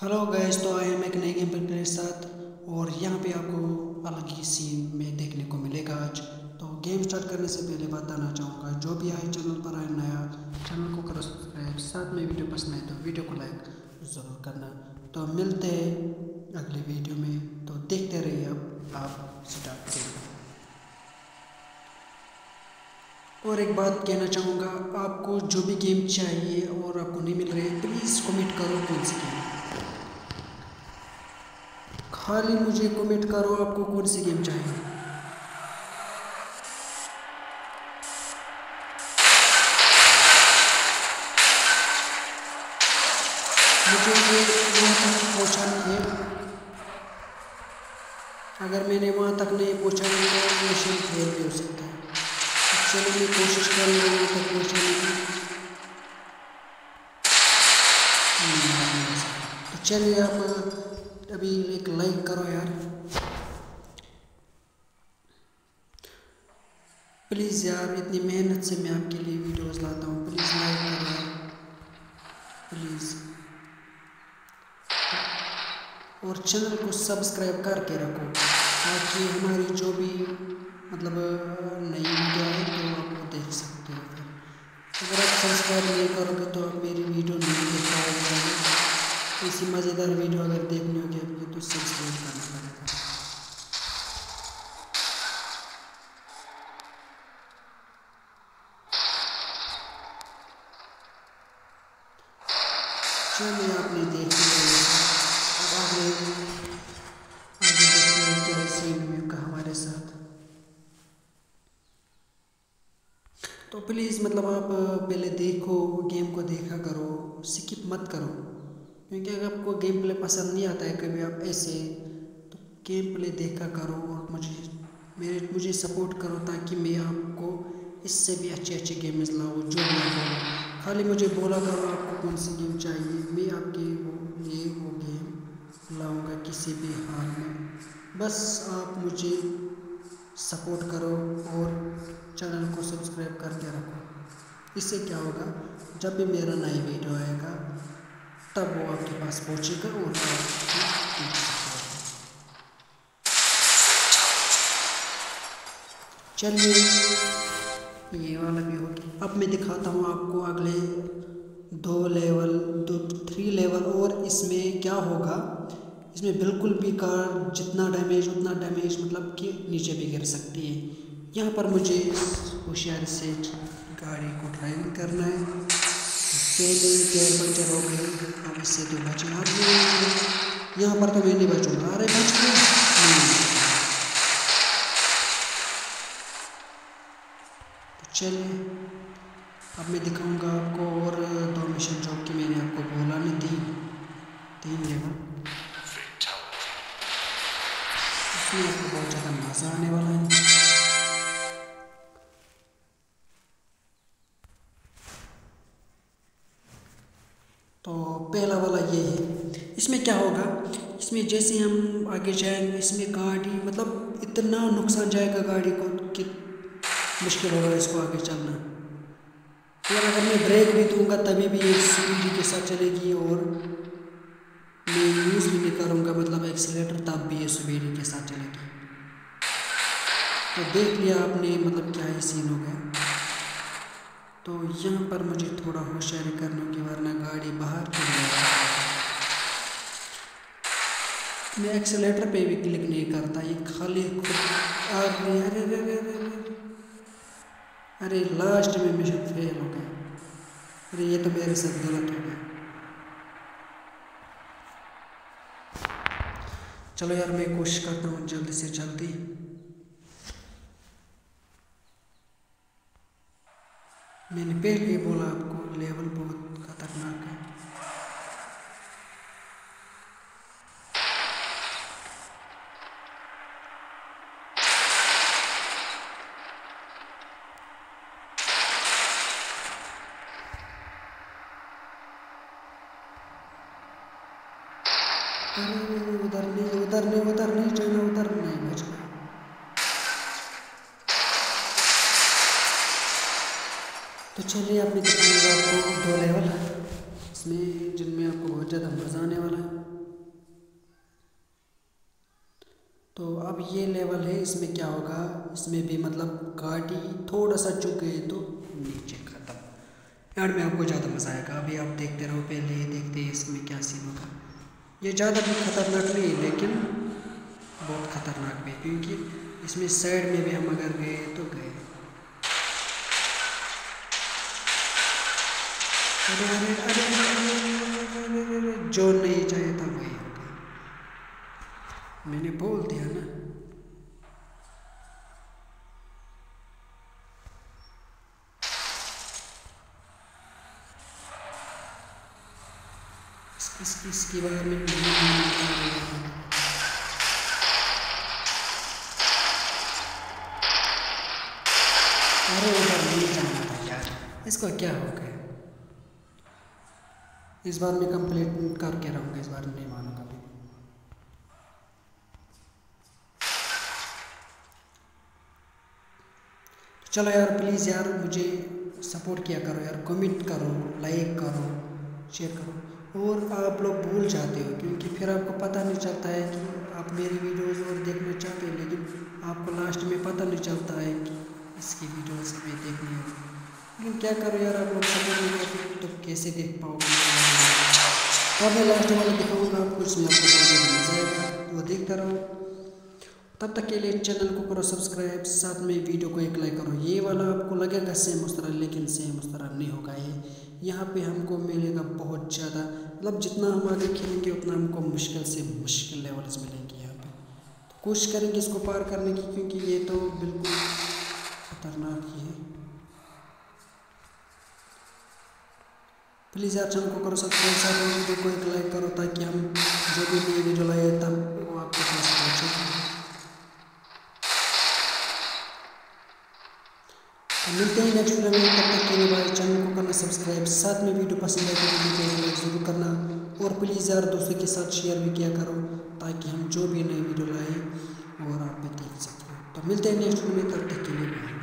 Hello guys, तो आए हम एक नए गेम प्ले के साथ और यहाँ पे आपको अलग ही सीन में देखने को मिलेगा आज। तो गेम स्टार्ट करने से पहले बताना चाहूँगा, जो भी आए चैनल पर आए नया, चैनल को करो सब्सक्राइब, साथ में वीडियो पसंद आए तो वीडियो को लाइक ज़रूर करना। तो मिलते हैं अगले वीडियो में, तो देखते रहिए। अब आप स्टार्ट करें। और एक बात कहना चाहूँगा, आपको जो भी गेम चाहिए और आपको नहीं मिल रहे, प्लीज़ कमेंट करो कौन सी गेम, खाली मुझे कमेंट करो आपको कौन सी गेम चाहिए। मुझे ये वहाँ तक पहुँचाना है, अगर मैंने वहाँ तक नहीं पहुँचाया तो मिशन फेल भी हो सकता है। चलो मैं कोशिश कर रहा हूँ तक पहुँचाने की। तो चलिए आप अभी एक लाइक करो यार प्लीज़ यार, इतनी मेहनत से मैं आपके लिए वीडियोस लाता हूँ, प्लीज़ लाइक करो यार प्लीज़। और चैनल को सब्सक्राइब करके रखो ताकि हमारी जो भी मतलब नई वीडियो है तो आप वो देख सकते हो। फिर अगर आप सब्सक्राइब नहीं करोगे तो आप मेरी वीडियो नहीं देख पाओगे। इसी मज़ेदार वीडियो अगर देखनी होगी आपको तो सब्सक्राइब करना पड़ेगा। चलिए आपने देख लिया, अब आगे देखते हैं क्या सीन व्यू का हमारे साथ। तो प्लीज़ मतलब आप पहले देखो, गेम को देखा करो, स्किप मत करो, क्योंकि अगर आपको गेम प्ले पसंद नहीं आता है कभी आप ऐसे, तो गेम प्ले देखा करो और मुझे सपोर्ट करो ताकि मैं आपको इससे भी अच्छे अच्छे गेम्स लाऊँ। जो भी खाली मुझे बोला करो आपको कौन सी गेम चाहिए, मैं आपके वो गेम लाऊंगा किसी भी हाल में। बस आप मुझे सपोर्ट करो और चैनल को सब्सक्राइब करके रखो। इससे क्या होगा, जब भी मेरा नई वीडियो आएगा तब वो आपके पास पहुँचेगा और चलिए ये वाला भी हो गया। अब मैं दिखाता हूँ आपको अगले 2 लेवल 3 लेवल और इसमें क्या होगा। इसमें बिल्कुल भी कार जितना डैमेज उतना डैमेज मतलब कि नीचे भी गिर सकती है। यहाँ पर मुझे होशियारी से गाड़ी को ड्राइविंग करना है। पहले ही पैर पंचर हो गए, अब इससे तो बचना भी। यहाँ पर तो मैं नहीं बचूँगा, अरे बच गया। तो चलिए अब मैं दिखाऊंगा आपको और 2 मिशन जो कि मैंने आपको बोला नहीं, 3 लेवल इसमें आपको बहुत ज़्यादा मज़ा आने वाला है। तो पहला वाला ये है। इसमें क्या होगा, इसमें जैसे हम आगे जाएंगे इसमें गाड़ी मतलब इतना नुकसान जाएगा गाड़ी को कि मुश्किल होगा इसको आगे चलना। और अगर मैं ब्रेक भी दूंगा तभी भी ये स्पीड के साथ चलेगी और मैं यूज़ भी नहीं करूँगा मतलब एक्सीलेटर, तब भी ये स्पीड के साथ चलेगी। तो देख लिया आपने मतलब क्या ही सीन हो गया। तो यहाँ पर मुझे थोड़ा होशियारी करने की, वरना गाड़ी बाहर चली जाएगी। मैं एक्सेलेटर पे भी क्लिक नहीं करता, ये खाली खुद अरे अरे अरे अरे लास्ट में मिशन फेल हो गया। अरे ये तो मेरे साथ गलत हो गया। चलो यार मैं कोशिश करता हूँ जल्दी से जल्दी। मैंने पहले ही बोला आपको लेवल बहुत खतरनाक है। अरे उधर नहीं जाना, उधर नहीं बचना। तो चलिए अब मैं दिखाऊंगा आपको 2 लेवल इसमें जिनमें आपको बहुत ज़्यादा मज़ा आने वाला है। तो अब ये लेवल है, इसमें क्या होगा, इसमें भी मतलब गाड़ी थोड़ा सा चुक गए तो नीचे खत्म। यार मैं आपको ज़्यादा मज़ा आएगा, अभी आप देखते रहो, पहले देखते हैं इसमें क्या सीन होगा। ये ज़्यादा भी खतरनाक नहीं है लेकिन बहुत खतरनाक भी, क्योंकि इसमें साइड में भी हम अगर गए तो गए। अरे अरे अरे अरे अरे, जो नहीं चाहिए था वही हो गया, मैंने बोल दिया ना। इसकी बार में अरे उधर नहीं जाना था यार, इसको क्या हो गया। इस बार मैं कंप्लीट करके रहूँगा, इस बार नहीं मानूंगा भी। चलो यार प्लीज़ यार मुझे सपोर्ट किया करो यार, कमेंट करो, लाइक करो, शेयर करो। और आप लोग भूल जाते हो क्योंकि फिर आपको पता नहीं चलता है कि आप मेरी वीडियोज़ और देखना चाहते हो, लेकिन आपको लास्ट में पता नहीं चलता है कि इसकी वीडियोज़ हमें देखनी है। लेकिन क्या करो यार, आप लोग सपोर्ट नहीं करते तो कैसे देख पाओगे। और मैं लास्ट वाला दिखाऊंगा आपको, इसमें आपको बहुत मजा आएगा, वो देखता रहो। तब तक के लिए चैनल को करो सब्सक्राइब, साथ में वीडियो को एक लाइक करो। ये वाला आपको लगेगा सेम उस तरह, लेकिन सेम उस तरह नहीं होगा। ये यहाँ पे हमको मिलेगा बहुत ज़्यादा, मतलब जितना हम आगे खेलेंगे उतना हमको मुश्किल से मुश्किल लेवल्स मिलेंगे। यहाँ पर तो कोशिश करेंगे इसको पार करने की, क्योंकि ये तो बिल्कुल खतरनाक ही है। प्लीज़ यार चैनल को करो सब्सक्राइब, साथ में वीडियो को एक लाइक करो, ताकि हम जो भी नई वीडियो लाए तब वो आपके पास पहुँचे। मिलते हैं नेक्स्ट वीडियो में, तब तक के लिए बाय। चैनल को करना सब्सक्राइब, साथ में वीडियो पसंद आए तो वीडियो को लाइक ज़रूर करना, और प्लीज़ यार दोस्तों के साथ शेयर भी किया करो, ताकि हम जो भी नई वीडियो लाए और आप भी देख सकें। तो मिलते हैं नेक्स्ट वीडियो में, तब तक के लिए बाय।